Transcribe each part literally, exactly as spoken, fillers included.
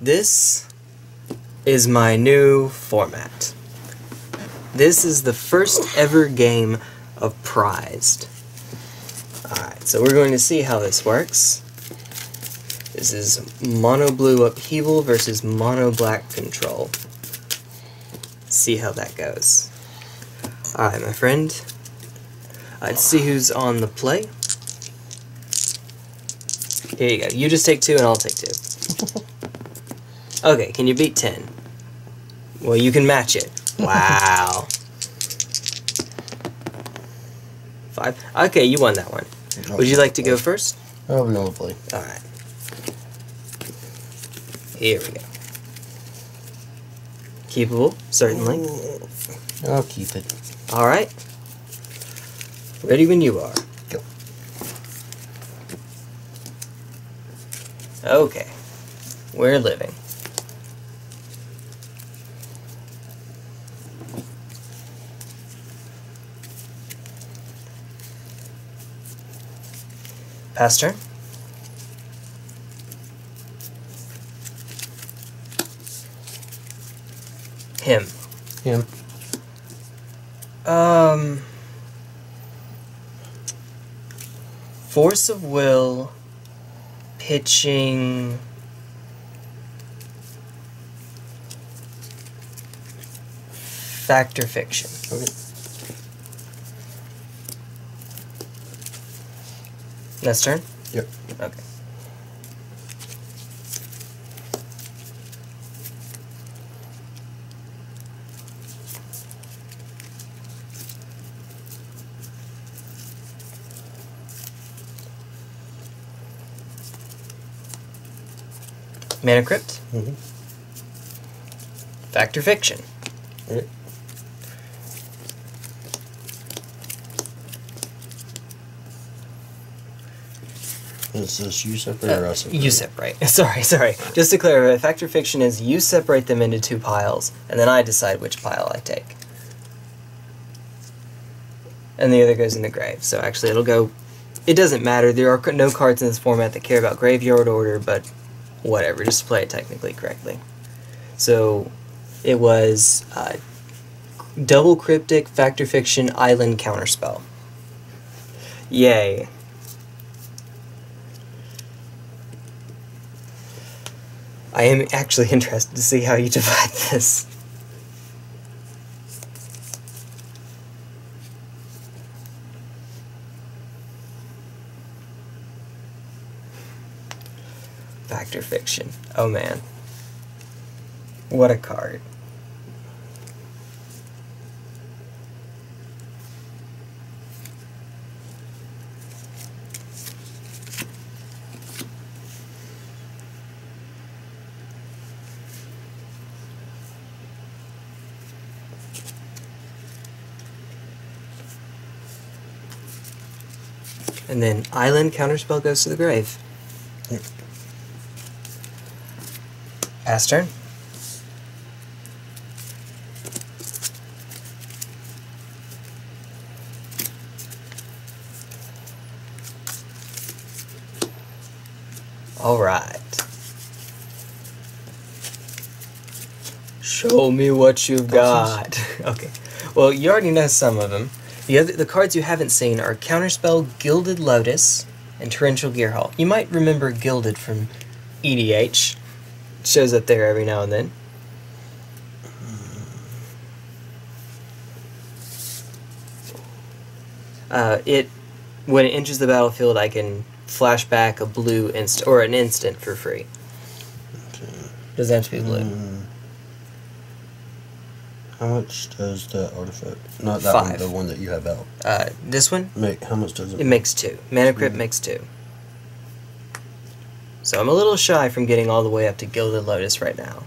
This is my new format. This is the first ever game of Prized. Alright, so we're going to see how this works. This is mono blue upheaval versus mono black control. Let's see how that goes. Alright, my friend. Let's see who's on the play. Here you go. You just take two and I'll take two. Okay, can you beat ten? Well, you can match it. Wow. Five. Okay, you won that one. Lovely. Would you like to go first? Oh, lovely. Alright. Here we go. Keepable, certainly. I'll keep it. Alright. Ready when you are. Go. Okay. We're living. Pass turn. Him. Him. Um. Force of Will. Pitching. Fact or Fiction. Okay. That's turn? Yep. Okay. Mana Crypt? Mm-hmm. Fact or Fiction? Yep. Is this you separate uh, or I separate? You separate. Sorry, sorry. Just to clarify, Fact or Fiction is you separate them into two piles, and then I decide which pile I take. And the other goes in the grave. So actually it'll go... It doesn't matter. There are no cards in this format that care about graveyard order, but whatever. Just play it technically correctly. So it was uh, double cryptic, Fact or Fiction, Island, Counterspell. Yay. I am actually interested to see how you divide this. Fact or Fiction. Oh man. What a card. And then Island, Counterspell goes to the grave. Yep. Pass turn. All right. Show me what you've got. Okay. Well, you already know some of them. The other, the cards you haven't seen are Counterspell, Gilded Lotus, and Torrential Gearhulk. You might remember Gilded from E D H. It shows up there every now and then. Uh, it, when it enters the battlefield, I can flash back a blue inst or an instant for free. Okay. Does that have to be blue? Mm. How much does the artifact? Not that Five. one, the one that you have out. Uh, this one? Make, how much does it? It make? makes two. Mana Crypt mm. makes two. So I'm a little shy from getting all the way up to Gilded Lotus right now.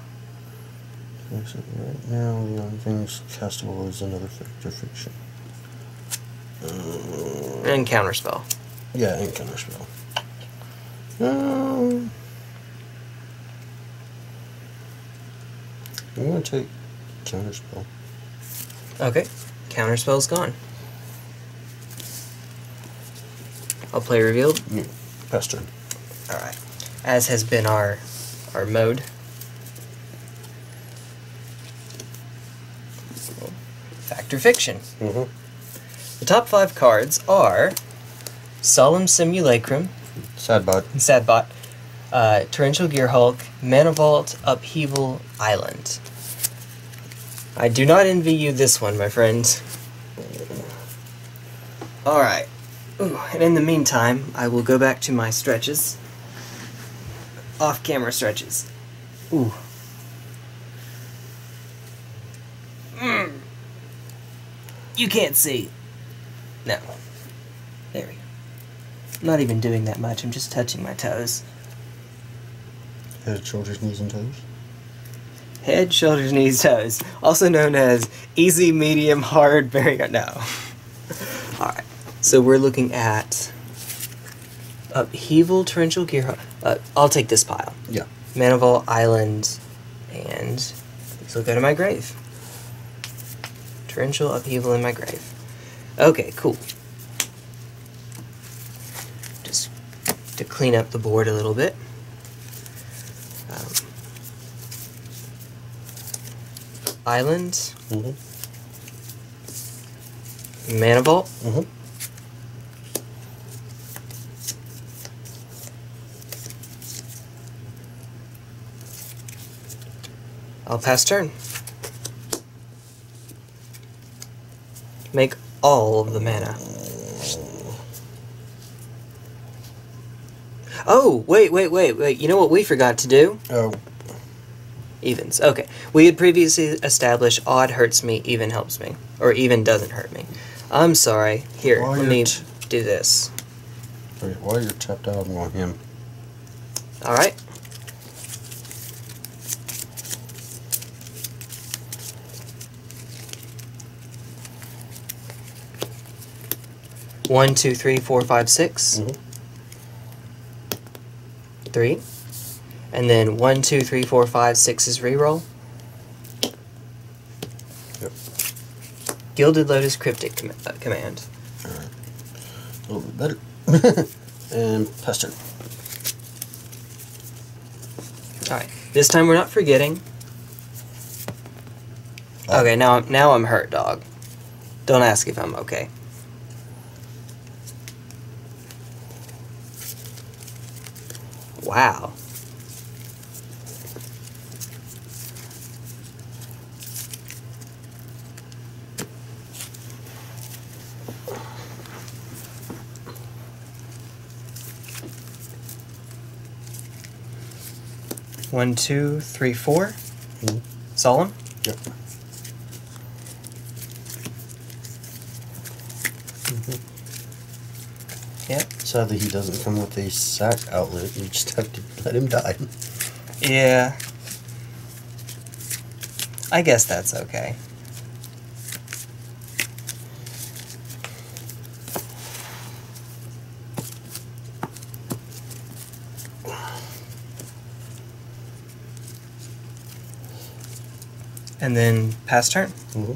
Right now, the only thing's castable is another Fact or Fiction. Um, and Counterspell. Yeah, and Counterspell. Um, I'm gonna take Counterspell. Okay. Counterspell's gone. I'll play revealed. Yeah. Pass turn. Alright. As has been our our mode. Fact or Fiction. Mm-hmm. The top five cards are Solemn Simulacrum, Sadbot, Sadbot, uh, Torrential Gearhulk, Mana Vault, Upheaval, Island. I do not envy you this one, my friends. Alright. And in the meantime, I will go back to my stretches. Off-camera stretches. Ooh. Mm. You can't see. No. There we go. I'm not even doing that much, I'm just touching my toes. Head, shoulders, knees, and toes? Head, shoulders, knees, toes. Also known as easy, medium, hard, very hard. No. Alright. So we're looking at Upheaval, Torrential Gearhulk. Uh, I'll take this pile. Yeah. Mana Vault, Island, and so go to my grave. Torrential, Upheaval, in my grave. Okay, cool. Just to clean up the board a little bit. Um, Island. Mm-hmm. Mana Vault. Mm-hmm. I'll pass turn. Make all of the mana. Oh, wait, wait, wait, wait. You know what we forgot to do? Oh. Evens. Okay. We had previously established odd hurts me, even helps me. Or even doesn't hurt me. I'm sorry. Here, while let me do this. Wait, while you're tapped out, I'm going him. Alright. One, two, three, four, five, six. Mm-hmm. Three. And then one, two, three, four, five, six is reroll. Yep. Gilded Lotus Cryptic com uh, Command. Alright. A little bit better. And pass turn. Alright. This time we're not forgetting. Oh. Okay, now, now I'm hurt, dog. Don't ask if I'm okay. Wow. One, two, three, four. Mm-hmm. Solemn? Yep. Mm-hmm. Yeah. Sadly, he doesn't come with a sack outlet. You just have to let him die. Yeah. I guess that's okay. And then pass turn. Mm-hmm.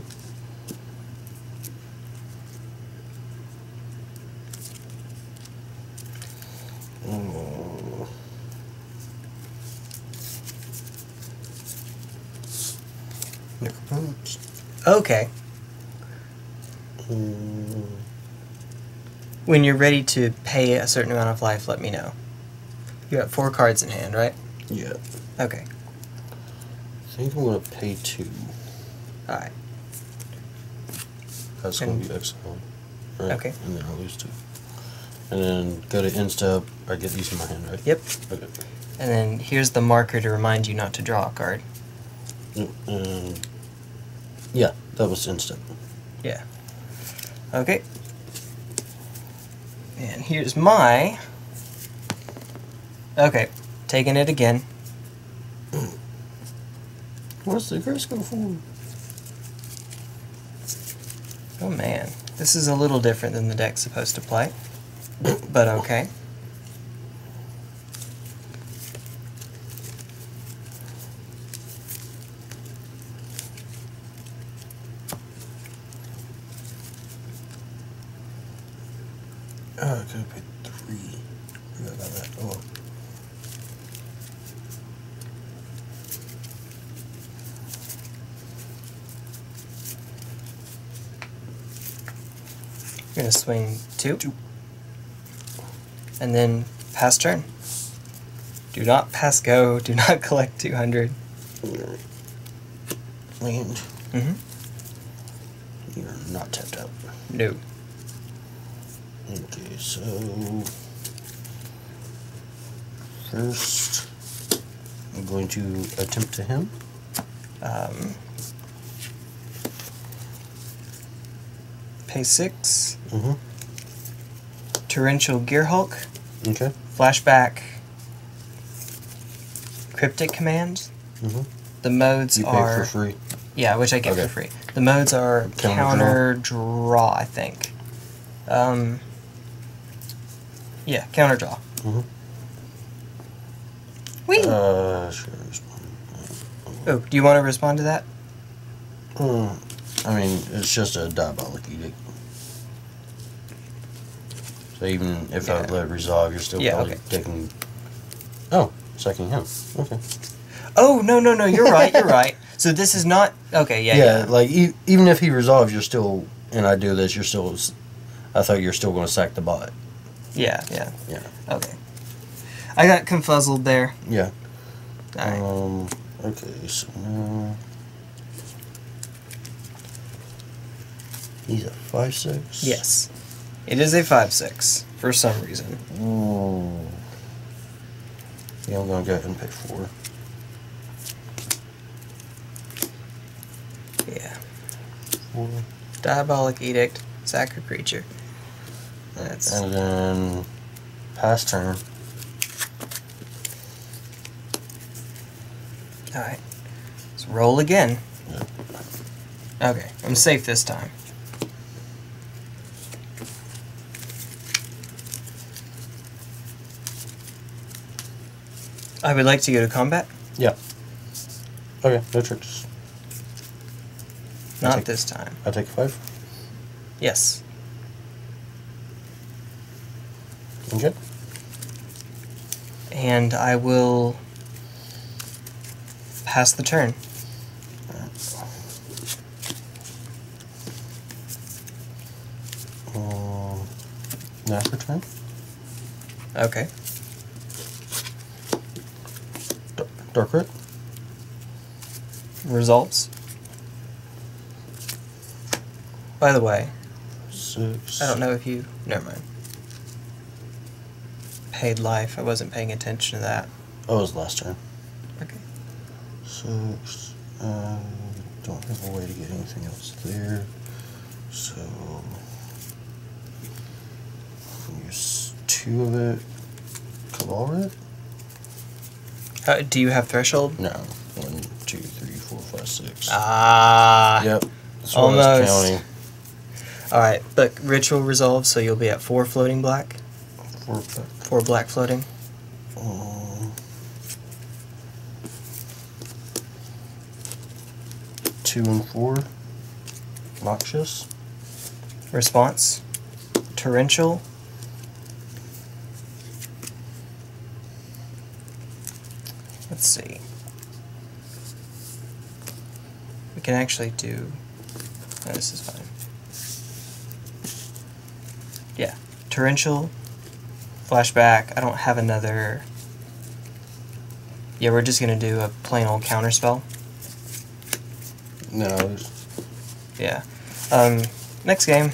Okay. Mm. When you're ready to pay a certain amount of life, let me know. You got four cards in hand, right? Yeah. Okay. I think I'm going to pay two. Alright. That's going to be exiled. Right? Okay. And then I'll lose two. And then go to insta. I get these in my hand, right? Yep. Okay. And then here's the marker to remind you not to draw a card. Um, yeah. That was instant. Yeah. Okay. And here's my... Okay. Taking it again. What's the grayscale for? Oh, man. This is a little different than the deck's supposed to play. But okay. Going to swing two. two. And then pass turn. Do not pass go. Do not collect two hundred. Land. Mm-hmm. You're not tapped out. No. Okay, so... first, I'm going to attempt to him. Um... Pay six. Mm-hmm. Torrential Gearhulk. Okay. Flashback. Cryptic Command. Mm-hmm. The modes you are... You pay for free. Yeah, which I get okay. for free. The modes are counter, counter draw, I think. Um, yeah, counter draw. Mm-hmm. Whee! Uh, should I respond? Oh, do you want to respond to that? Hmm. I mean, it's just a Diabolic Edict. So even if yeah. I let it resolve, you're still yeah, probably okay. taking... Oh, second him. Okay. Oh, no, no, no, you're right, you're right. So this is not... Okay, yeah, yeah. Yeah, like, e even if he resolves, you're still... And I do this, you're still... I thought you were still going to sack the bot. Yeah, yeah. Yeah. Okay. I got confuzzled there. Yeah. All right. Um, okay, so now... He's a five six? Yes. It is a five six, for some reason. Oh. Yeah, I'm going to go ahead and pick four. Yeah. four. Diabolic Edict, sack a creature. That's... And then, pass turn. Alright. Let's roll again. Yep. Okay, I'm safe this time. I would like to go to combat. Yeah. Okay, no tricks. Not take, this time. I take five? Yes. Okay. And I will pass the turn. Um, that's the turn. Okay. Dark Ritual. Results. By the way, six. I don't know if you... Never mind. Paid life. I wasn't paying attention to that. Oh, it was last turn. Okay. Six. I don't have a way to get anything else there. So... use two of it. Cabal it. Uh, do you have threshold? No. One, two, three, four, five, six. Ah. Yep. That's almost. Alright, look, ritual resolves, so you'll be at four floating black. Four black. Four black floating. Um, two and four. Noxious. Response. Torrential. Let's see. We can actually do... No, this is fine. Yeah. Torrential. Flashback. I don't have another... Yeah, we're just going to do a plain old counterspell. No. Yeah. Um, next game.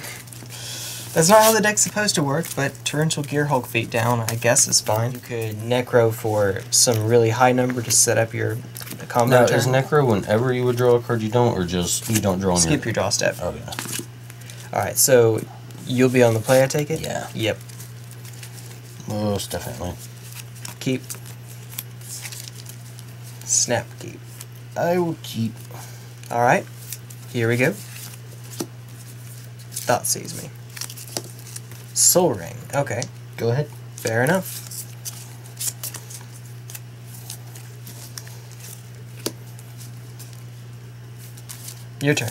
That's not how the deck's supposed to work, but Torrential Gearhulk beat down, I guess, is fine. You could Necro for some really high number to set up your combo. Now, turn. Is Necro whenever you would draw a card you don't, or just you don't draw on your... Skip your draw step. Oh, yeah. Alright, so you'll be on the play, I take it? Yeah. Yep. Most definitely. Keep. Snap keep. I will keep. Alright, here we go. Thought sees me. Sol Ring. Okay. Go ahead. Fair enough. Your turn.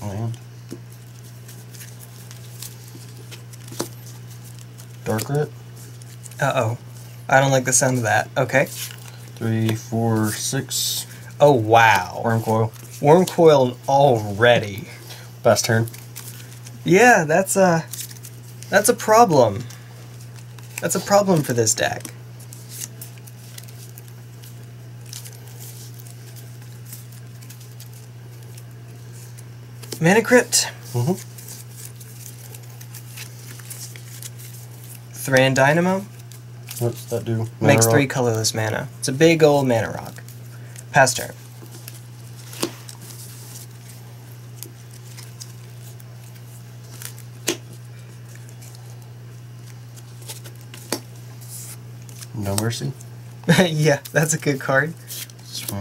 Land. Dark Ritual. Uh oh. I don't like the sound of that. Okay. three, four, six. Oh, wow. Wurmcoil. Wurmcoil already. Best turn. Yeah, that's a, that's a problem. That's a problem for this deck. Mana Crypt. Mm-hmm. Thran Dynamo. What's that do? Mana Makes rock. three colorless mana. It's a big old mana rock. Pass turn. No mercy. Yeah, that's a good card.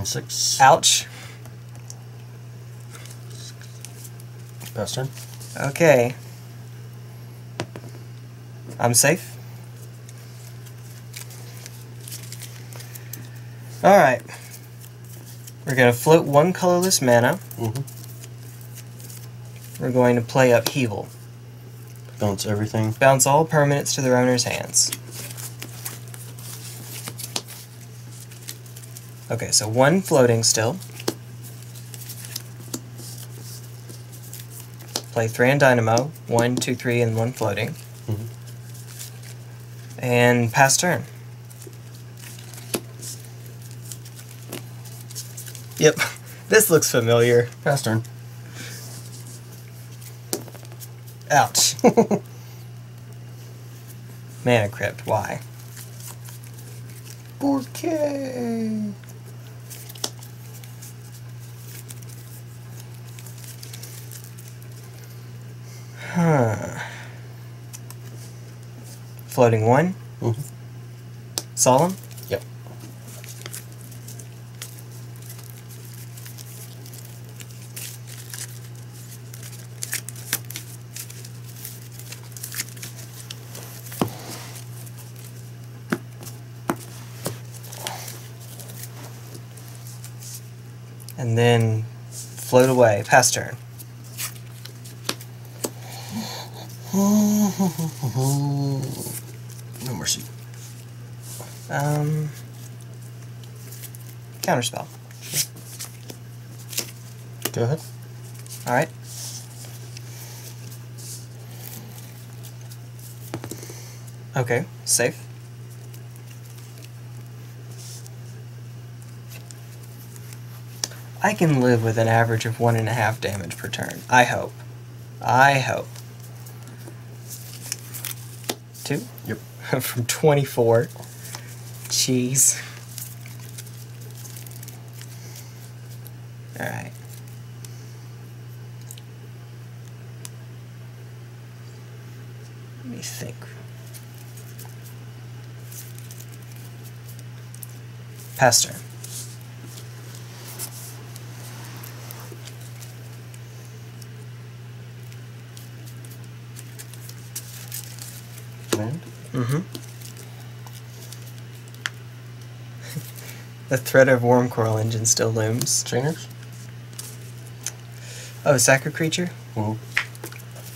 Six. Ouch. Pass turn. Okay. I'm safe. Alright. We're going to float one colorless mana. Mm-hmm. We're going to play Upheaval. Bounce everything. Bounce all permanents to their owner's hands. Okay, so one floating still. Play Thran Dynamo, one, two, three, and one floating. Mm-hmm. And pass turn. Yep, this looks familiar. Pass turn. Ouch. Mana Crypt, why? Okay. Huh. Floating one. Mm-hmm. Solemn? Yep. And then float away. Pass turn. No mercy. Um, Counterspell. Go ahead. All right. Okay, safe. I can live with an average of one and a half damage per turn. I hope. I hope. Two? Yep. From twenty-four. Jeez. Alright. Let me think. Pass turn. Mm-hmm. The threat of Wurmcoil Engine still looms. Chainers? Oh, sacred creature? Whoa.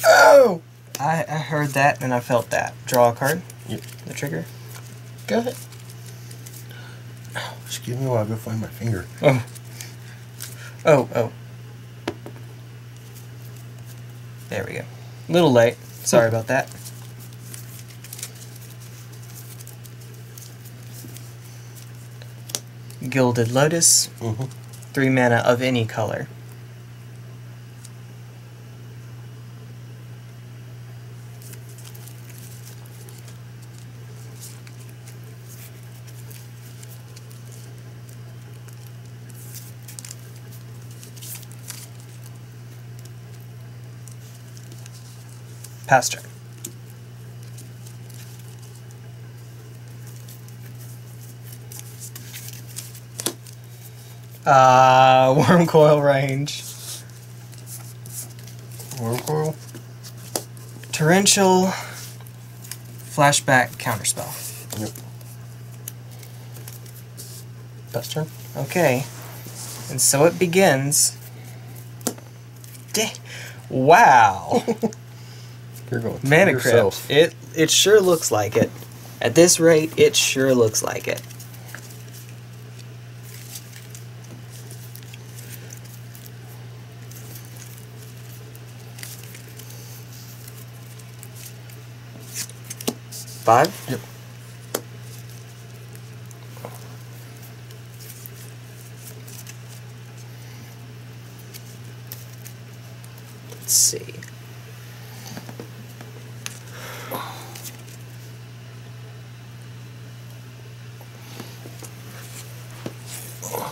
Oh! I, I heard that and I felt that. Draw a card? Yep. The trigger? Go ahead. Oh, excuse me while I go find my finger. Oh. Oh, oh. There we go. A little late. Sorry about that. Gilded Lotus, mm-hmm. three mana of any color. Pass turn. Uh, Wurmcoil range. Wurmcoil? Torrential, flashback, counterspell. Yep. Best turn. Okay. And so it begins. De wow. You're going to Mana Crypt. It, it sure looks like it. At this rate, it sure looks like it. Five? Yep. Let's see.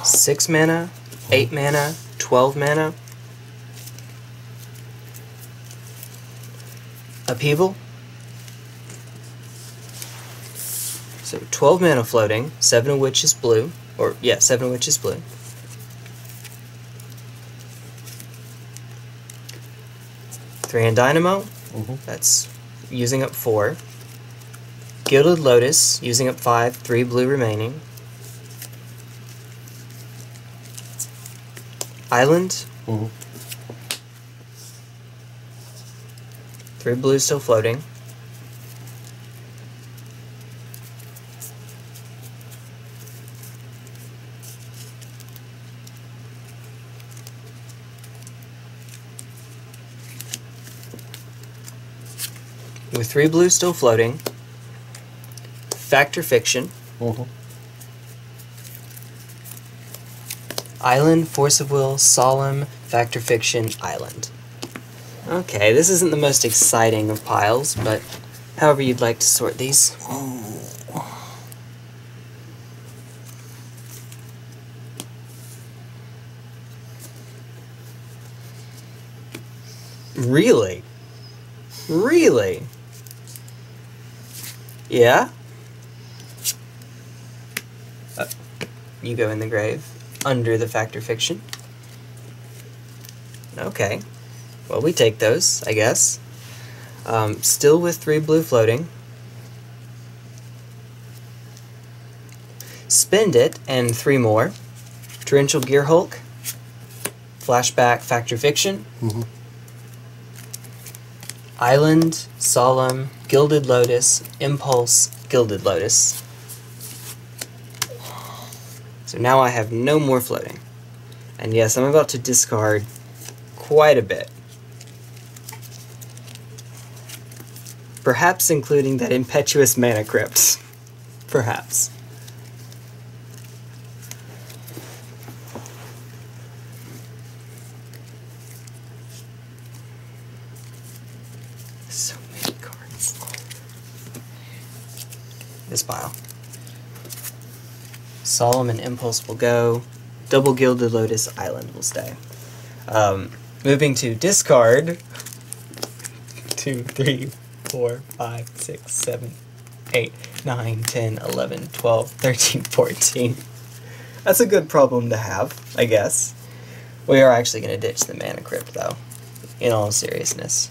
Six mana, eight mana, twelve mana. Upheaval. So twelve mana floating, seven of which is blue, or yeah, seven of which is blue. Thran Dynamo, mm-hmm. That's using up four. Gilded Lotus, using up five, three blue remaining. Island, mm-hmm. Three blues still floating. With three blues still floating, Fact or Fiction, mm-hmm. Island, Force of Will, Solemn, Fact or Fiction, Island. Okay, this isn't the most exciting of piles, but however you'd like to sort these. Really? Really? Yeah? Uh, you go in the grave. Under the Fact or Fiction. Okay. Well, we take those, I guess. Um, still with three blue floating. Spend it, and three more. Torrential Gearhulk. Flashback, Fact or Fiction. Mm-hmm. Island, Solemn, Gilded Lotus, Impulse, Gilded Lotus. So now I have no more floating. And yes, I'm about to discard quite a bit. Perhaps including that impetuous Mana Crypt. Perhaps. So many cards. This pile. Solemn and Impulse will go. Double Gilded Lotus Island will stay. Um, moving to discard. Two, three, four, five, six, seven, eight, nine, ten, eleven, twelve, thirteen, fourteen. That's a good problem to have, I guess. We are actually going to ditch the Mana Crypt, though, in all seriousness.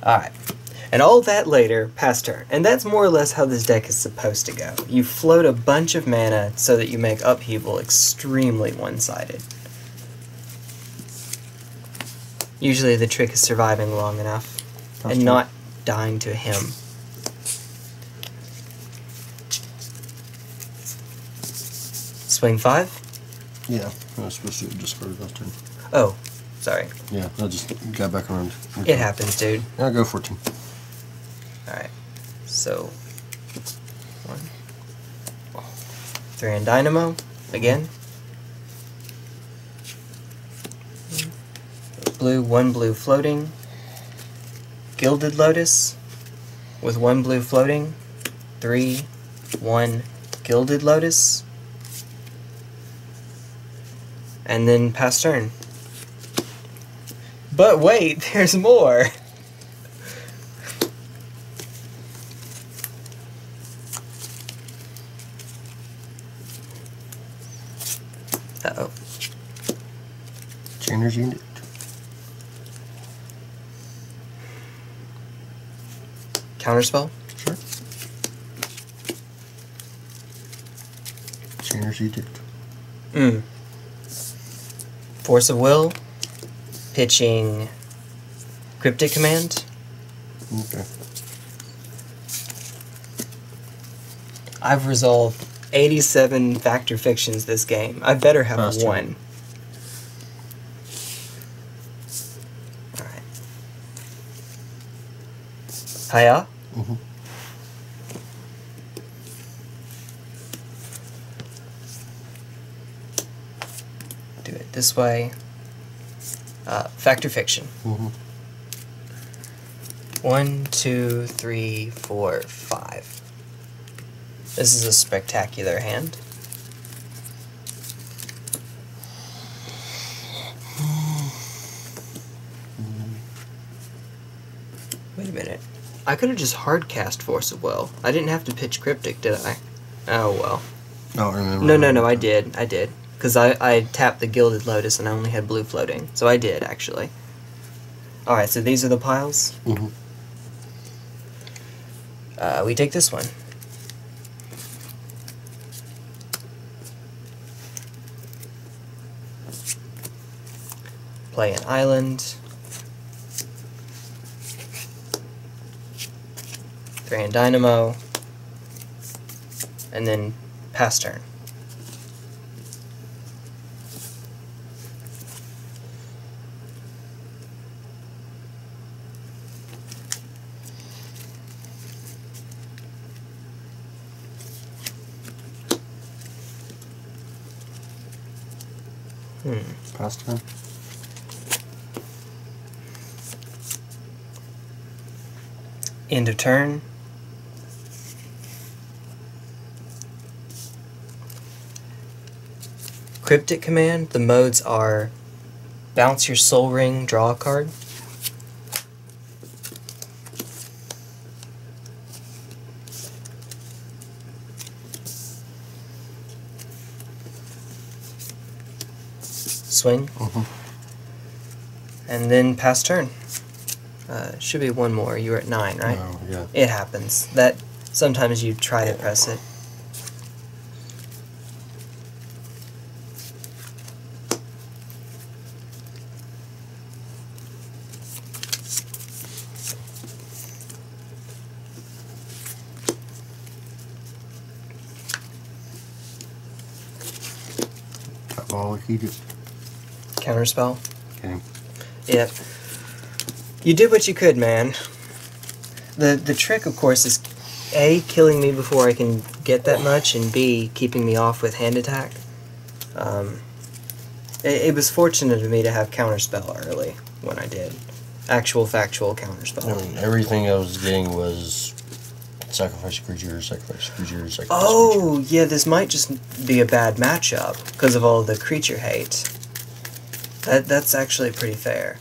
Alright, and all that later, past turn. And that's more or less how this deck is supposed to go. You float a bunch of mana so that you make Upheaval extremely one-sided. Usually the trick is surviving long enough past and turn. Not dying to him. Swing five? Yeah, I was supposed to discard last turn. Oh. Sorry. Yeah, I just got back around. Okay. It happens, dude. I'll go fourteen. Alright. So, one. Thran Dynamo, again. Blue, one blue floating. Gilded Lotus, with one blue floating. Three, one, Gilded Lotus. And then pass turn. But wait, there's more! Uh-oh. Chainers Edict. Counterspell? Sure. Chainers Edict. Mm. Force of Will. Pitching Cryptic Command. Okay. I've resolved eighty-seven Fact or Fictions this game. I better have Faster. one. Alright. Hiya? Mm-hmm. Do it this way. Uh, Fact or Fiction. Mm-hmm. One, two, three, four, five. This is a spectacular hand. Wait a minute. I could have just hard cast Force of Will. I didn't have to pitch Cryptic, did I? Oh, well. I don't remember. No, no, no, I did. I did. Because I, I tapped the Gilded Lotus and I only had blue floating. So I did, actually. Alright, so these are the piles. Mm-hmm. Uh, we take this one. Play an island. Thran Dynamo. And then pass turn. Hmm. Pass turn. End of turn. Cryptic Command, the modes are bounce your Sol Ring, draw a card. Swing. Mm-hmm. And then pass turn. Uh, should be one more. You were at nine, right? Oh, yeah. It happens. That sometimes you try to press it. Diabolic Edict. Counterspell. Okay. Yep. You did what you could, man. The the trick, of course, is A, killing me before I can get that much, and B, keeping me off with hand attack. Um, it, it was fortunate of me to have Counterspell early when I did. Actual, factual Counterspell. I mean, everything I was getting was sacrifice creature, sacrifice creature, sacrifice oh, creature. Oh, yeah, this might just be a bad matchup because of all the creature hate. That That's actually pretty fair.